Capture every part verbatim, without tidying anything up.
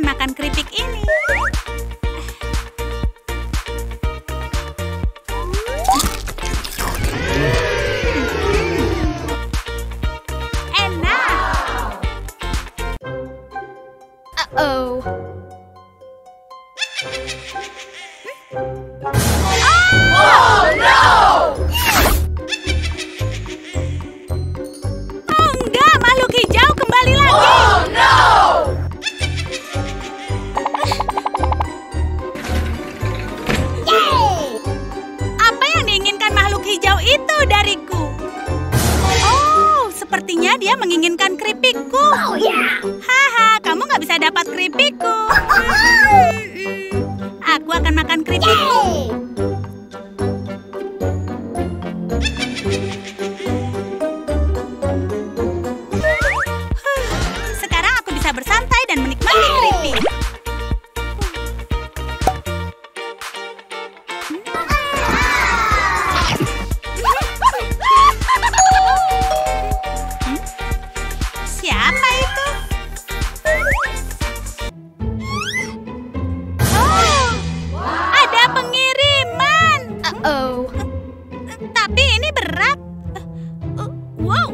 akan makan keripik ini. Enak. Uh-oh. Oh, no! Oh, enggak, makhluk hijau kembali lagi. Oh, no! Apa yang diinginkan makhluk hijau itu dariku? Oh, sepertinya dia menginginkan keripikku. Oh, yeah. Haha, kamu nggak bisa dapat keripikku. Aku akan makan keripikku. Sekarang aku bisa bersantai dan menikmati keripik. Siapa itu? Oh, tapi ini berat. Wow,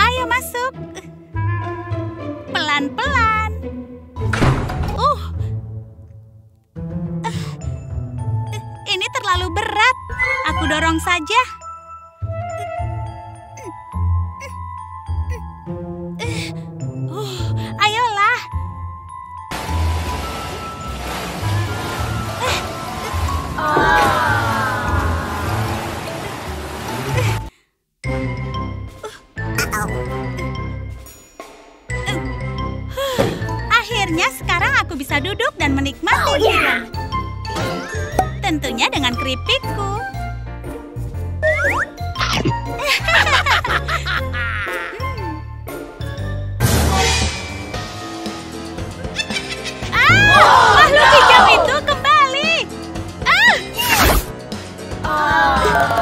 ayo masuk pelan-pelan. Uh, ini terlalu berat. Aku dorong saja. Uh, ayolah. Akhirnya sekarang aku bisa duduk dan menikmati. Oh, yeah. Tentunya dengan keripikku. Ah, oh, makhluk no. hijau itu kembali. Ah. Oh.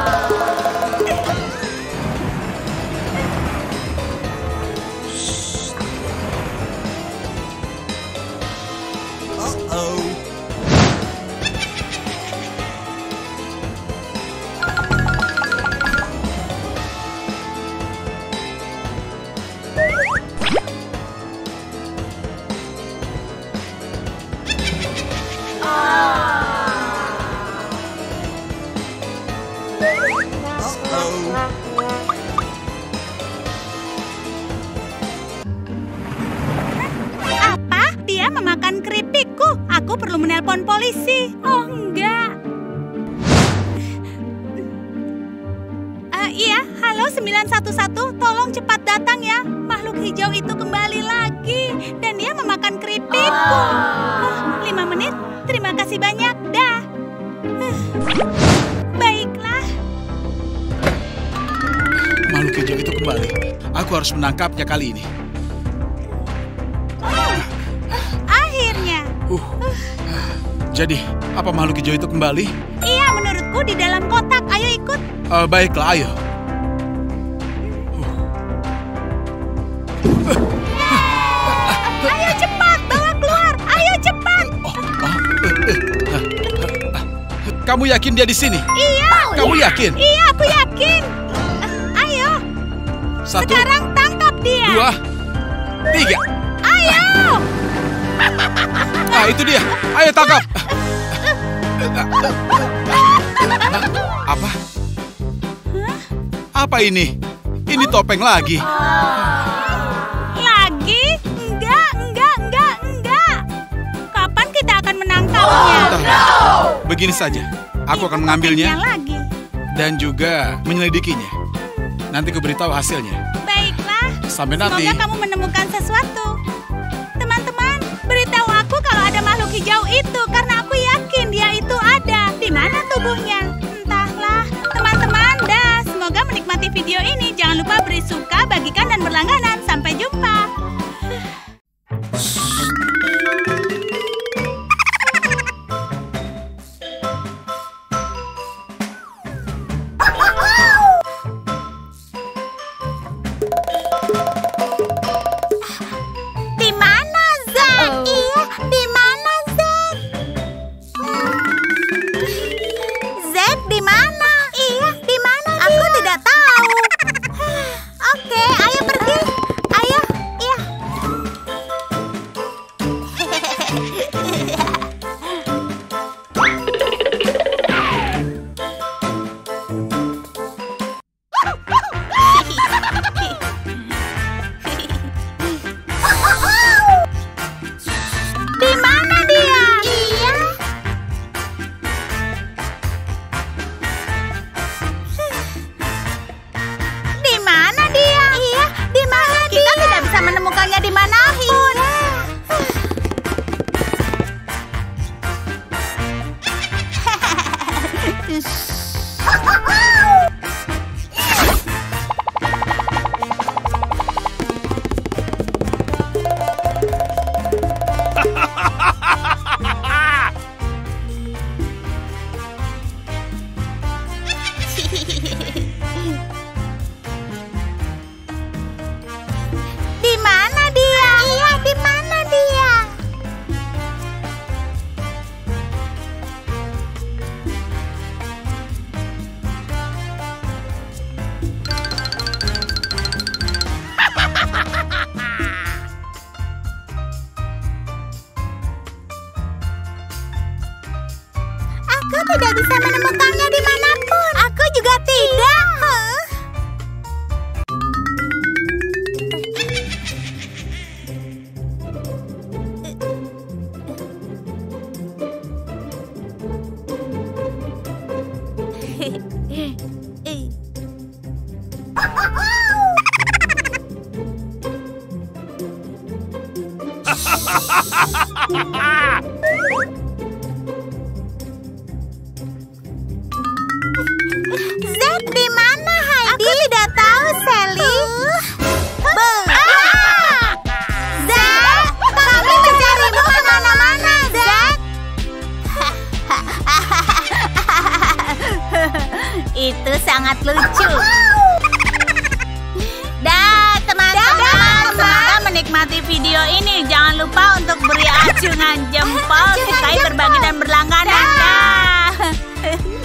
Makan keripikku, aku perlu menelpon polisi. Oh, enggak. Uh, iya, halo sembilan satu satu, tolong cepat datang ya. Makhluk hijau itu kembali lagi dan dia memakan keripikku. Oh, lima menit, terima kasih banyak, dah. Uh, baiklah. Makhluk hijau itu kembali. Aku harus menangkapnya kali ini. Uh, jadi, apa makhluk hijau itu kembali? Iya, menurutku di dalam kotak. Ayo ikut. Uh, baiklah, ayo. Uh. Uh. Ayo cepat, bawa keluar. Ayo cepat. Oh, oh. Uh, uh, uh, uh. Kamu yakin dia di sini? Iya. Kamu yakin? Iya, aku yakin. Uh, ayo. Satu. Sekarang tangkap dia. Dua. Tiga. Ayo. Nah, itu dia. Ayo tangkap. Apa? Apa ini? Ini topeng lagi. Lagi? Enggak, enggak, enggak, enggak. Kapan kita akan menangkapnya? Oh, no. Begini saja. Aku akan mengambilnya lagi. Dan juga menyelidikinya. Nanti ku beritahu hasilnya. Baiklah. Sampai nanti. Semoga kamu menemukan sesuatu. Beritahu aku kalau ada makhluk hijau itu, karena aku yakin dia itu ada. Di mana tubuhnya? Entahlah. Teman-teman, dah. Semoga menikmati video ini. Jangan lupa beri suka, bagikan, dan berlangganan. Sampai jumpa. Di mana? Zed, di mana Heidi? Aku tidak tahu, Sally. Zed, kami mencarimu kemana-mana, Zed. Itu sangat lucu. Dah, teman-teman, semoga menikmati video ini. Jangan lupa untuk beri acungan jempol, sukai, berbagi, dan berlangganan. Dah.